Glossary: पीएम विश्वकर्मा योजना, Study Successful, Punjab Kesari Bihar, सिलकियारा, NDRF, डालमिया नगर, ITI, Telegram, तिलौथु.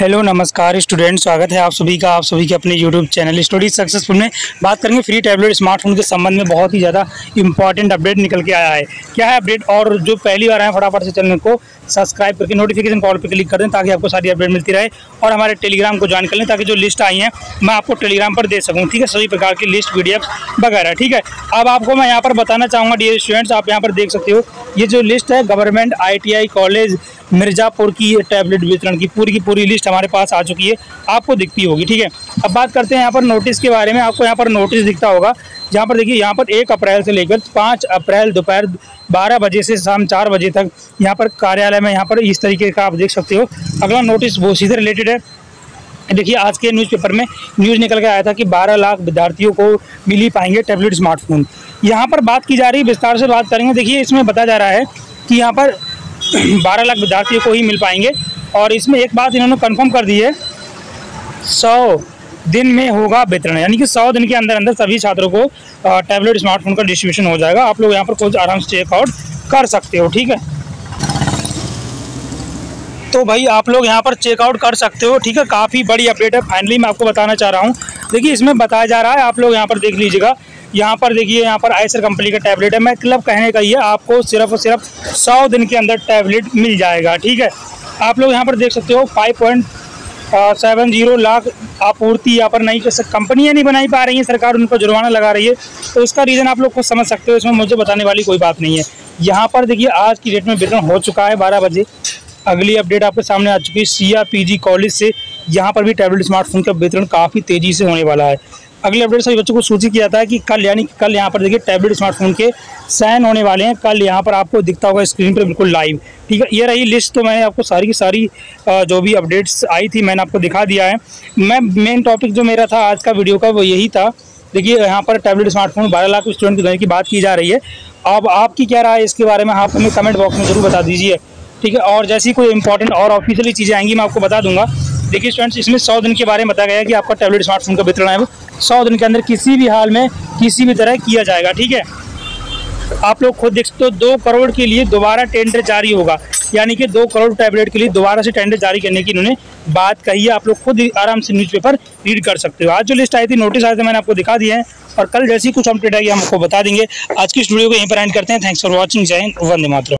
Hello नमस्कार student, स्वागत है आप सभी के अपने यूट्यूब चैनल स्टडी सक्सेसफुल में। बात करेंगे फ्री टैबलेट स्मार्टफोन के संबंध में। बहुत ही ज़्यादा इंपॉर्टेंट अपडेट निकल के आया है। क्या है अपडेट, और जो पहली बार आए फटाफट से चैनल को सब्सक्राइब करके नोटिफिकेशन कॉल पर क्लिक कर दें ताकि आपको सारी अपडेट मिलती रहे, और हमारे टेलीग्राम को ज्वाइन कर लें ताकि जो लिस्ट आई हैं मैं आपको टेलीग्राम पर दे सकूँ। ठीक है, सभी प्रकार की लिस्ट पीडीएफ वगैरह। ठीक है, अब आपको मैं यहाँ पर बताना चाहूँगा डियर स्टूडेंट्स, आप यहाँ पर देख सकते हो ये जो लिस्ट है गवर्नमेंट ITI कॉलेज मिर्ज़ापुर की टैबलेट वितरण की पूरी लिस्ट हमारे पास आ चुकी है, आपको दिखती होगी। ठीक है, अब बात करते हैं यहाँ पर नोटिस के बारे में। आपको यहाँ पर नोटिस दिखता होगा, जहाँ पर देखिए यहाँ पर 1 अप्रैल से लेकर 5 अप्रैल दोपहर 12 बजे से शाम 4 बजे तक यहाँ पर कार्यालय में यहाँ पर इस तरीके का आप देख सकते हो। अगला नोटिस वो इसी से रिलेटेड है। देखिए आज के न्यूज़पेपर में न्यूज़ निकल के आया था कि 12 लाख विद्यार्थियों को मिल ही पाएंगे टैबलेट स्मार्टफोन। यहाँ पर बात की जा रही है, विस्तार से बात करेंगे। देखिए इसमें बताया जा रहा है कि यहाँ पर 12 लाख विद्यार्थियों को ही मिल पाएंगे, और इसमें एक बात इन्होंने कंफर्म कर दी है, 100 दिन में होगा वितरण, यानी कि 100 दिन के अंदर अंदर सभी छात्रों को टैबलेट स्मार्टफोन का डिस्ट्रीब्यूशन हो जाएगा। आप लोग यहाँ पर कुछ आराम से चेकआउट कर सकते हो। ठीक है, तो भाई आप लोग यहाँ पर चेकआउट कर सकते हो। ठीक है, काफ़ी बड़ी अपडेट है, फाइनली मैं आपको बताना चाह रहा हूँ। देखिए इसमें बताया जा रहा है, आप लोग यहाँ पर देख लीजिएगा। यहाँ पर देखिए यहाँ पर ICER कंपनी का टैबलेट है। मैं मतलब कहने का ये, आपको सिर्फ और सिर्फ 100 दिन के अंदर टैबलेट मिल जाएगा। ठीक है, आप लोग यहाँ पर देख सकते हो 5.70 लाख आपूर्ति यहाँ पर नहीं कर सकती, कंपनियाँ नहीं बनाई पा रही हैं, सरकार उन पर जुर्माना लगा रही है, तो इसका रीज़न आप लोग खुद समझ सकते हो, इसमें मुझे बताने वाली कोई बात नहीं है। यहाँ पर देखिए आज की डेट में वितरण हो चुका है 12 बजे। अगली अपडेट आपके सामने आ चुकी है सिया PG कॉलेज से, यहाँ पर भी टैबलेट स्मार्टफोन का वितरण काफ़ी तेज़ी से होने वाला है। अगले अपडेट सभी बच्चों को सूचित किया जाता है कि कल, यानी कल यहाँ पर देखिए टैबलेट स्मार्टफोन के साइन होने वाले हैं। कल यहाँ पर आपको दिखता होगा स्क्रीन पर बिल्कुल लाइव। ठीक है, ये रही लिस्ट, तो मैंने आपको सारी की सारी जो भी अपडेट्स आई थी मैंने आपको दिखा दिया है। मैं मेन टॉपिक जो मेरा था आज का वीडियो का वो यही था। देखिए यहाँ पर टैबलेट स्मार्टफोन 12 लाख स्टूडेंट की देने की बात की जा रही है। अब आपकी क्या राय है इसके बारे में आप हमें कमेंट बॉक्स में ज़रूर बता दीजिए। ठीक है, और जैसी कोई इंपॉर्टेंट और ऑफिशियली चीज़ें आएंगी मैं आपको बता दूंगा। देखिए स्टूडेंट्स, इसमें 100 दिन के बारे में बताया गया है कि आपका टैबलेट स्मार्टफोन का वितरण है वो 100 दिन के अंदर किसी भी हाल में किसी भी तरह किया जाएगा। ठीक है, आप लोग खुद देख सकते हो। 2 करोड़ के लिए दोबारा टेंडर जारी होगा, यानी कि 2 करोड़ टैबलेट के लिए दोबारा से टेंडर जारी करने की इन्होंने बात कही है। आप लोग खुद आराम से न्यूज़पेपर रीड कर सकते हो। आज जो लिस्ट आई थी, नोटिस आए थे, मैंने आपको दिखा दिए हैं, और कल जैसी कुछ अपडेट आएगी हम आपको बता देंगे। आज की स्टूडियो को यहीं पर एंड करते हैं। थैंक्स फॉर वॉचिंग, जय हिंद, वंदे मातरम।